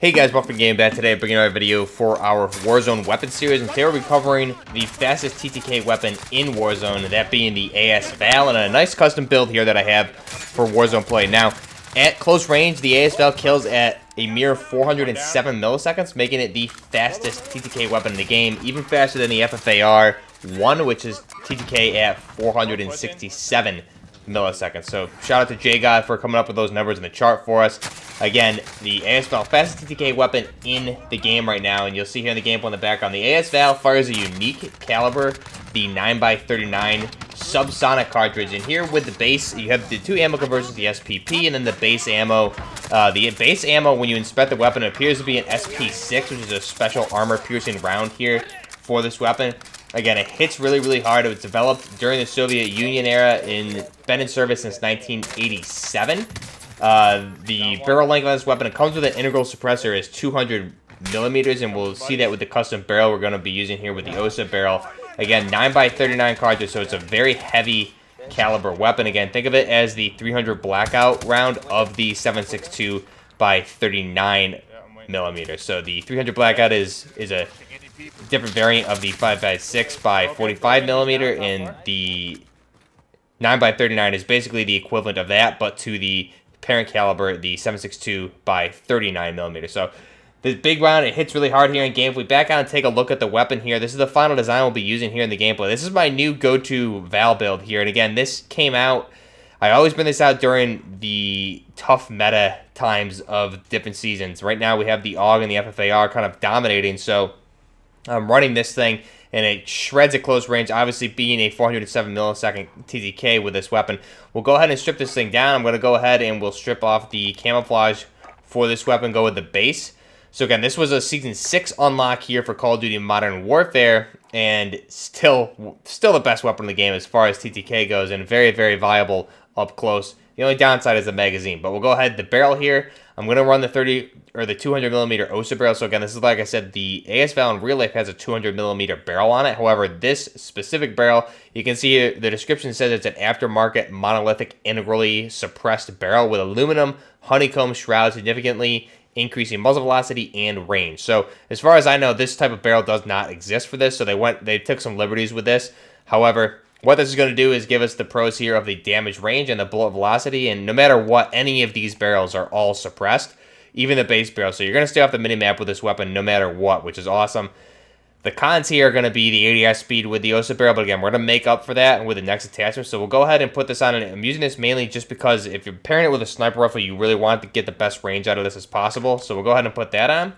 Hey guys, welcome to GamingBad. Today I'm bringing out a video for our Warzone weapon series, and today we'll be covering the fastest TTK weapon in Warzone, that being the AS-Val, and a nice custom build here that I have for Warzone play. Now, at close range, the AS-Val kills at a mere 407 milliseconds, making it the fastest TTK weapon in the game, even faster than the FFAR-1, which is TTK at 467 milliseconds. So shout out to J God for coming up with those numbers in the chart for us. Again, the AS-Val, fastest TTK weapon in the game right now, and you'll see here in the gameplay in the background, the AS-Val fires a unique caliber, the 9x39 subsonic cartridge. And here with the base, you have the two ammo conversions, the SPP and then the base ammo. The base ammo, when you inspect the weapon, it appears to be an SP-6, which is a special armor-piercing round here for this weapon. Again, it hits really, really hard. It was developed during the Soviet Union era and been in service since 1987. The barrel length on this weapon, it comes with an integral suppressor, is 200 millimeters, and we'll see that with the custom barrel we're going to be using here with the OSA barrel. Again, 9x39 cartridge, so it's a very heavy caliber weapon. Again, think of it as the 300 blackout round of the 7.62x39 millimeters. So the 300 blackout is a different variant of the 5.56x45 millimeter, and the 9x39 is basically the equivalent of that, but to the parent caliber, the 7.62x39 millimeter. So this big round, it hits really hard here in game. If we back out and take a look at the weapon here, this is the final design we'll be using here in the gameplay. This is my new go-to Val build here, and again, this came out, I always bring this out during the tough meta times of different seasons. Right now we have the AUG and the FFAR kind of dominating, so I'm running this thing, and it shreds at close range, obviously being a 407 millisecond TTK with this weapon. We'll go ahead and strip this thing down. I'm going to go ahead and we'll strip off the camouflage for this weapon, go with the base. So again, this was a Season 6 unlock here for Call of Duty Modern Warfare, and still the best weapon in the game as far as TTK goes, and very, very viable up close. The only downside is the magazine, but we'll go ahead, the barrel here. I'm going to run the 200mm OSA barrel. So again, this is, like I said, the AS-Val in real life has a 200mm barrel on it. However, this specific barrel, you can see here, the description says it's an aftermarket monolithic integrally suppressed barrel with aluminum honeycomb shroud, significantly increasing muzzle velocity and range. So as far as I know, this type of barrel does not exist for this. So they took some liberties with this. However, what this is going to do is give us the pros here of the damage range and the bullet velocity, and no matter what, any of these barrels are all suppressed, even the base barrel. So you're going to stay off the minimap with this weapon no matter what, which is awesome. The cons here are going to be the ADS speed with the OSA barrel, but again, we're going to make up for that with the next attachment. So we'll go ahead and put this on, and I'm using this mainly just because if you're pairing it with a sniper rifle, you really want to get the best range out of this as possible. So we'll go ahead and put that on.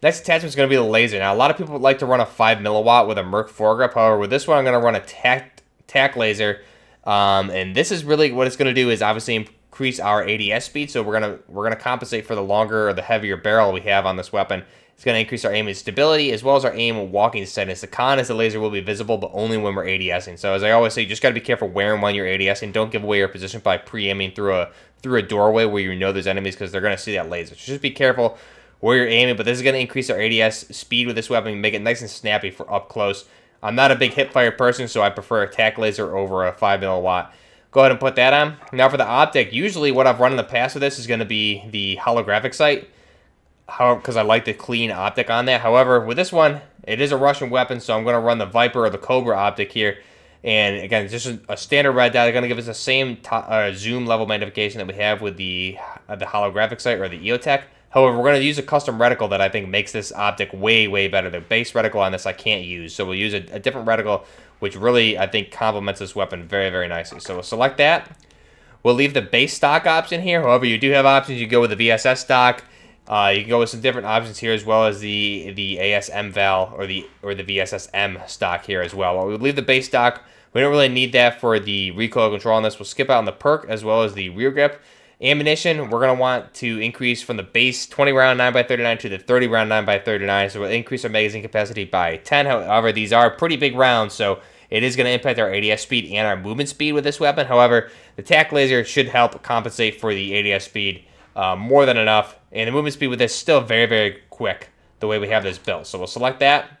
Next attachment is going to be the laser. Now, a lot of people would like to run a 5 milliwatt with a Merc Foregrip. However, with this one, I'm going to run a Tac laser. And this is really what it's going to do is obviously increase our ADS speed. So we're going to compensate for the longer or the heavier barrel we have on this weapon. It's going to increase our aim and stability as well as our aim walking steadiness. The con is the laser will be visible, but only when we're ADSing. So as I always say, you just got to be careful where and when you're ADSing. Don't give away your position by pre-aiming through a doorway where you know there's enemies, because they're going to see that laser. So just be careful where you're aiming, but this is going to increase our ADS speed with this weapon, make it nice and snappy for up close. I'm not a big hip-fire person, so I prefer a Tac laser over a 5 milliwatt. Go ahead and put that on. Now for the optic, usually what I've run in the past with this is going to be the holographic sight, because I like the clean optic on that. However, with this one, it is a Russian weapon, so I'm going to run the Viper or the Cobra optic here. And again, just a standard red dot. They're going to give us the same zoom level magnification that we have with the holographic sight or the EOTech. However, we're going to use a custom reticle that I think makes this optic way, way better. The base reticle on this I can't use, so we'll use a different reticle, which really, I think, complements this weapon very, very nicely. So we'll select that. We'll leave the base stock option here. However, you do have options. You go with the VSS stock. You can go with some different options here, as well as the AS-Val or the VSSM stock here as well. We'll leave the base stock. We don't really need that for the recoil control on this. We'll skip out on the perk as well as the rear grip. Ammunition, we're going to want to increase from the base 20 round 9x39 to the 30 round 9x39, so we'll increase our magazine capacity by 10. However, these are pretty big rounds, so it is going to impact our ADS speed and our movement speed with this weapon. However, the Tac laser should help compensate for the ADS speed more than enough, and the movement speed with this is still very, very quick the way we have this built. So we'll select that.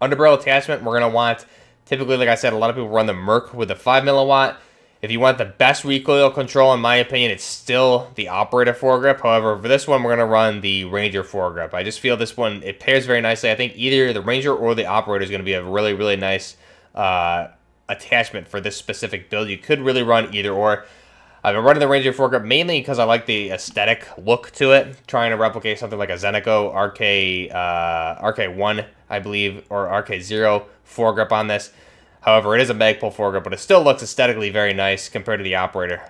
Underbarrel attachment, we're going to want, typically, like I said, a lot of people run the Merc with the 5 milliwatt. If you want the best recoil control, in my opinion, it's still the Operator Foregrip. However, for this one, we're going to run the Ranger Foregrip. I just feel this one, it pairs very nicely. I think either the Ranger or the Operator is going to be a really, really nice attachment for this specific build. You could really run either or. I've been running the Ranger Foregrip mainly because I like the aesthetic look to it. Trying to replicate something like a Zenitco RK1, I believe, or RK0 foregrip on this. However, it is a Magpul foregrip, but it still looks aesthetically very nice compared to the Operator.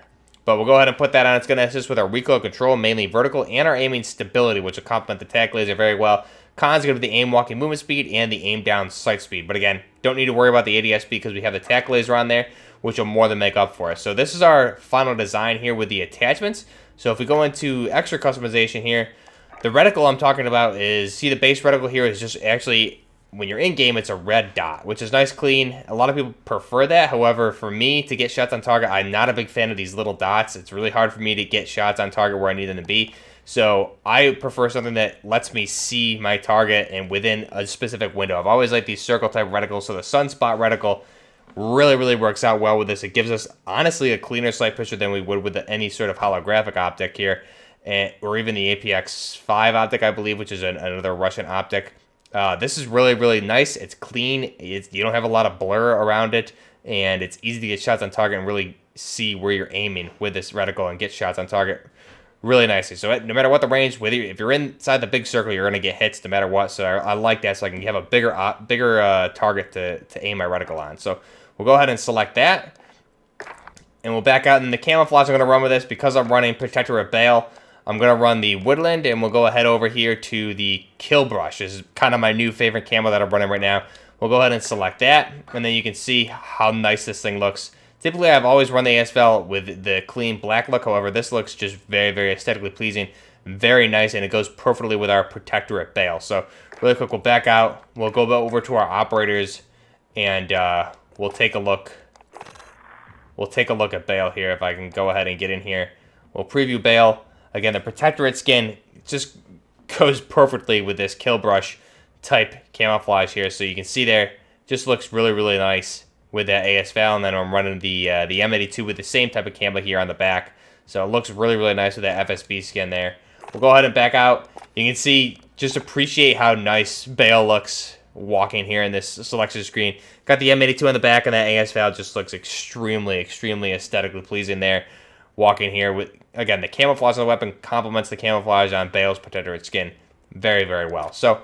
But we'll go ahead and put that on. It's going to assist with our recoil control, mainly vertical, and our aiming stability, which will complement the Tac laser very well. Cons are going to be the aim walking movement speed and the aim down sight speed. But again, don't need to worry about the ADS speed because we have the Tac laser on there, which will more than make up for us. So this is our final design here with the attachments. So if we go into extra customization here, the reticle I'm talking about is, see the base reticle here is just actually, when you're in game, it's a red dot, which is nice, clean. A lot of people prefer that. However, for me to get shots on target, I'm not a big fan of these little dots. It's really hard for me to get shots on target where I need them to be. So I prefer something that lets me see my target and within a specific window. I've always liked these circle type reticles. So the sunspot reticle really, really works out well with this. It gives us honestly a cleaner sight picture than we would with any sort of holographic optic here, or even the APX5 optic, I believe, which is another Russian optic. This is really, really nice. It's clean. You don't have a lot of blur around it, and it's easy to get shots on target and really see where you're aiming with this reticle and get shots on target really nicely. So no matter what the range, whether if you're inside the big circle, you're going to get hits no matter what. So I like that, so I can have a bigger target to aim my reticle on. So we'll go ahead and select that, and we'll back out. And the camouflage I'm going to run with this because I'm running Protector of Bale. I'm going to run the Woodland, and we'll go ahead over here to the Kill Brush. This is kind of my new favorite camo that I'm running right now. We'll go ahead and select that, and then you can see how nice this thing looks. Typically, I've always run the AS-Val with the clean black look. However, this looks just very, very aesthetically pleasing, very nice, and it goes perfectly with our Protector at Bale. So really quick, we'll back out. We'll go over to our Operators, and we'll take a look. We'll take a look at Bale here if I can go ahead and get in here. We'll preview Bale. Again, the Protectorate skin just goes perfectly with this Kill Brush type camouflage here. So you can see there, just looks really, really nice with that AS-Val. And then I'm running the M82 with the same type of camo here on the back. So it looks really, really nice with that FSB skin there. We'll go ahead and back out. You can see, just appreciate how nice Bale looks walking here in this selection screen. Got the M82 on the back, and that AS-Val just looks extremely, extremely aesthetically pleasing there. Walking here with, again, the camouflage on the weapon complements the camouflage on Bale's Protectorate skin very, very well. So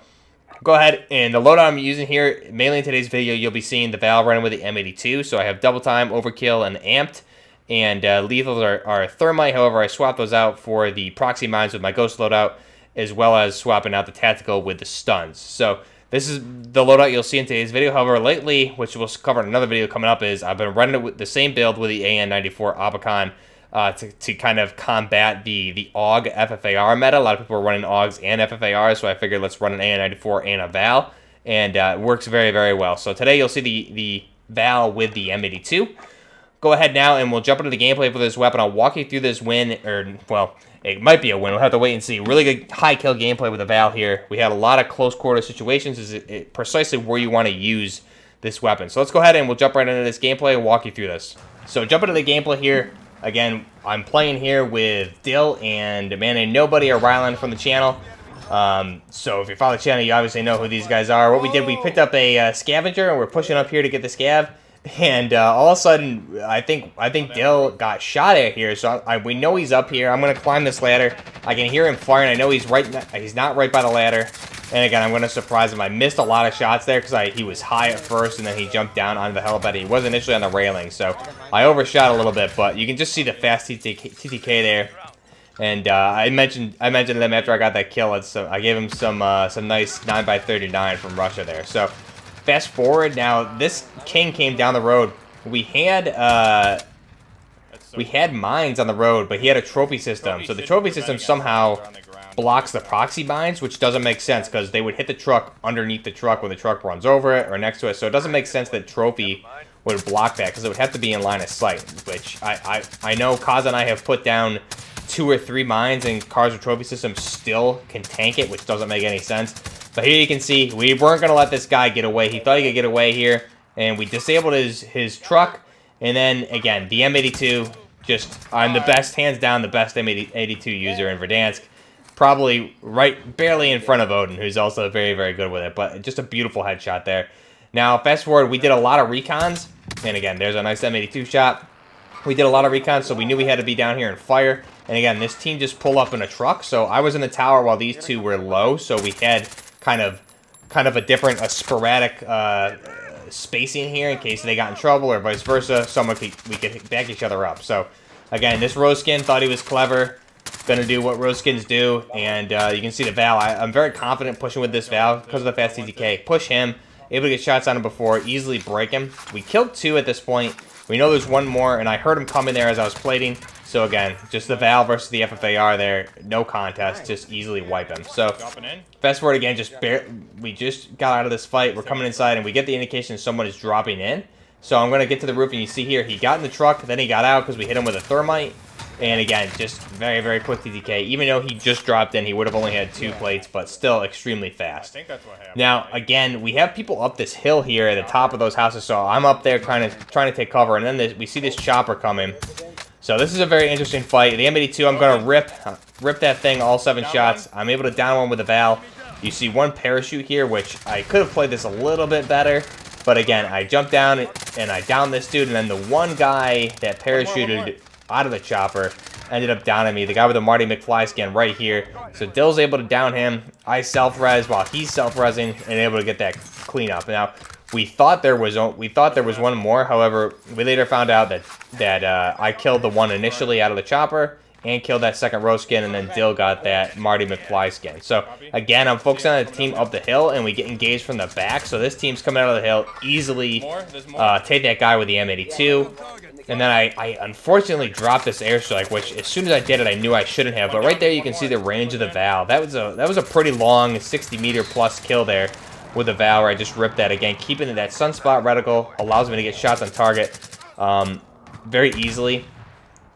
go ahead, and the loadout I'm using here, mainly in today's video, you'll be seeing the Val running with the M82. So I have Double Time, Overkill, and Amped, and lethals are Thermite. However, I swapped those out for the Proxy Mines with my Ghost loadout, as well as swapping out the Tactical with the Stuns. So this is the loadout you'll see in today's video. However, lately, which we'll cover in another video coming up, is I've been running it with the same build with the AN-94 Opticon, to kind of combat the AUG FFAR meta. A lot of people are running AUGs and FFARs, so I figured let's run an AN-94 and a Val, and it works very, very well. So today you'll see the Val with the M82. Go ahead now, and we'll jump into the gameplay for this weapon. I'll walk you through this win, or, well, it might be a win. We'll have to wait and see. Really good high kill gameplay with the Val here. We had a lot of close quarter situations. Is it precisely where you want to use this weapon. So let's go ahead, and we'll jump right into this gameplay and walk you through this. So jump into the gameplay here. Again, I'm playing here with Dill and a man named Nobody, or Rylan from the channel. So if you follow the channel, you obviously know who these guys are. What we did, we picked up a scavenger, and we're pushing up here to get the scav. And all of a sudden, I think Dill got shot at here. So we know he's up here. I'm going to climb this ladder. I can hear him firing. I know he's right. He's not right by the ladder. And again, I'm going to surprise him. I missed a lot of shots there because he was high at first, and then he jumped down onto the helipad. He was initially on the railing, so I overshot a little bit. But you can just see the fast TTK there. And I mentioned them after I got that kill. So I gave him some nice 9x39 from Russia there. So fast forward now, this king came down the road. We had mines on the road, but he had a trophy system. So the trophy system somehow blocks the proxy mines, which doesn't make sense because they would hit the truck underneath the truck when the truck runs over it or next to it. So it doesn't make sense that trophy would block that because it would have to be in line of sight, which I know Kaz and I have put down 2 or 3 mines, and Kaz's trophy system still can tank it, which doesn't make any sense. But here you can see we weren't going to let this guy get away. He thought he could get away here, and we disabled his truck. And then, again, the M82, just, I'm the best, hands down, the best M82 user in Verdansk. Probably right, barely in front of Odin, who's also very, very good with it. But just a beautiful headshot there. Now, fast forward, we did a lot of recons. And again, there's a nice M82 shot. We did a lot of recons, so we knew we had to be down here and fire. And again, this team just pulled up in a truck. So I was in the tower while these two were low. So we had kind of a different, a sporadic spacing here in case they got in trouble or vice versa. Someone could, we could back each other up. So again, this Roskin thought he was clever, gonna do what Roskins do, and you can see the Val. I'm very confident pushing with this Val because of the fast TTK. Push him, able to get shots on him before, easily break him. We killed two at this point. We know there's one more, and I heard him coming there as I was plating. So again, just the Val versus the FFAR there, no contest, just easily wipe him. So fast forward again, just we just got out of this fight. We're coming inside, and we get the indication someone is dropping in. So I'm gonna get to the roof, and you see here he got in the truck, then he got out because we hit him with a thermite. And again, just very, very quick TTK. Even though he just dropped in, he would have only had two plates, but still extremely fast. I think that's what happened. Now, again, we have people up this hill here at the top of those houses, so I'm up there trying to take cover, and then this, we see this chopper coming. So this is a very interesting fight. The M82, I'm going to rip that thing, all seven shots. I'm able to down one with a Val. You see one parachute here, which I could have played this a little bit better. But again, I jumped down, and I downed this dude, and then the one guy that parachuted out of the chopper ended up downing me, the guy with the Marty McFly skin right here. So Dill's able to down him. I self-res while he's self-resing and able to get that cleanup. Now we thought there was one more, however we later found out that I killed the one initially out of the chopper and killed that second row skin, and then Dill got that Marty McFly skin. So again, I'm focusing on the team up the hill, and we get engaged from the back. So this team's coming out of the hill, easily take that guy with the M82. And then I unfortunately dropped this airstrike, which as soon as I did it, I knew I shouldn't have. But right there, you can see the range of the Val. That was a pretty long 60-meter plus kill there with the Val, where I just ripped that again. Keeping that sunspot reticle allows me to get shots on target very easily.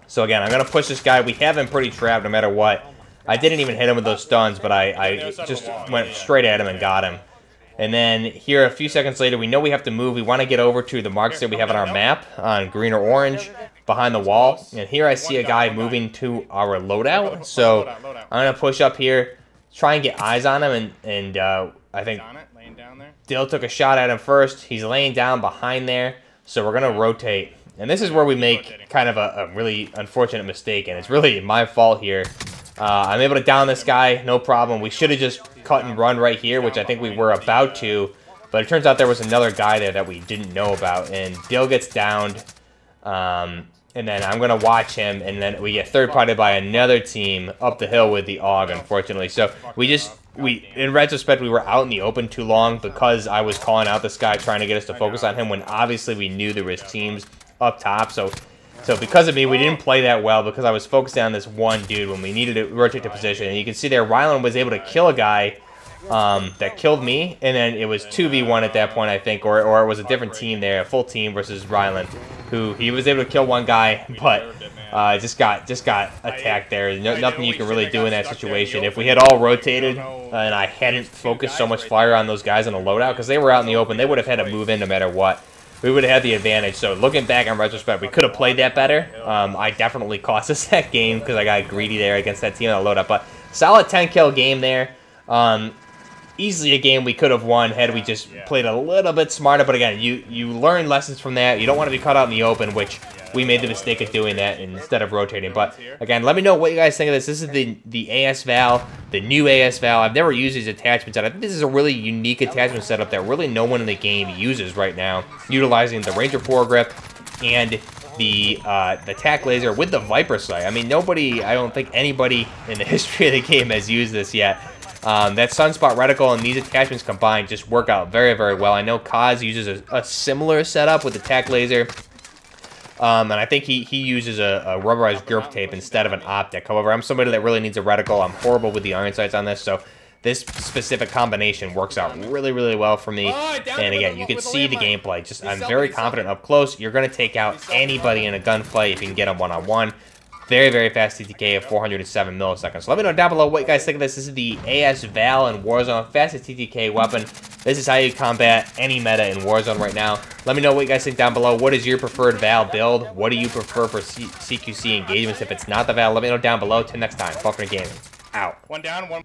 So again, I'm going to push this guy. We have him pretty trapped no matter what. I didn't even hit him with those stuns, but I just went straight at him and got him. And then here a few seconds later, we know we have to move. We want to get over to the marks that we have on our map on green or orange behind the wall. And here I see a guy moving to our loadout. So I'm going to push up here, try and get eyes on him. And I think Dill took a shot at him first. He's laying down behind there. So we're going to rotate. And this is where we make kind of a really unfortunate mistake. And it's really my fault here. I'm able to down this guy, no problem. We should have just cut and run right here, which I think we were about to. But it turns out there was another guy there that we didn't know about. And Dill gets downed. And then I'm going to watch him. And then we get third-partied by another team up the hill with the AUG, unfortunately. So we in retrospect, we were out in the open too long because I was calling out this guy, trying to get us to focus on him, when obviously we knew there was teams up top. So because of me, we didn't play that well because I was focusing on this one dude when we needed to rotate to position. And you can see there, Rylan was able to kill a guy that killed me. And then it was 2v1 at that point, I think, or it was a different team there, a full team versus Rylan, who he was able to kill one guy, but just got attacked there. No, nothing you can really do in that situation. If we had all rotated and I hadn't focused so much fire on those guys in the loadout, because they were out in the open, they would have had to move in no matter what. We would have had the advantage. So looking back on retrospect, we could have played that better. I definitely cost us that game because I got greedy there against that team on the load up. But solid 10-kill game there. Easily a game we could have won had we just played a little bit smarter. But again, you learn lessons from that. You don't want to be caught out in the open, which we made the mistake of doing that instead of rotating. But again, let me know what you guys think of this. This is the AS-Val, the new AS-Val. I've never used these attachments, and I think this is a really unique attachment setup that really no one in the game uses right now, utilizing the Ranger Foregrip and the Tac laser with the Viper sight. I mean, I don't think anybody in the history of the game has used this yet. That sunspot reticle and these attachments combined just work out very, very well. I know Kaz uses a similar setup with the Tac laser. And I think he uses a rubberized grip tape instead of an optic. However, I'm somebody that really needs a reticle. I'm horrible with the iron sights on this, so this specific combination works out really, really well for me. And again, you can see the gameplay. Just I'm very confident up close. You're going to take out anybody in a gunfight if you can get them one-on-one. Very fast TTK of 407 milliseconds. So let me know down below what you guys think of this. This is the AS-Val in Warzone, fastest TTK weapon. This is how you combat any meta in Warzone right now. Let me know what you guys think down below. What is your preferred Val build? What do you prefer for CQC engagements? If it's not the Val, let me know down below. Till next time, Faulkner Gaming, out. One down, one...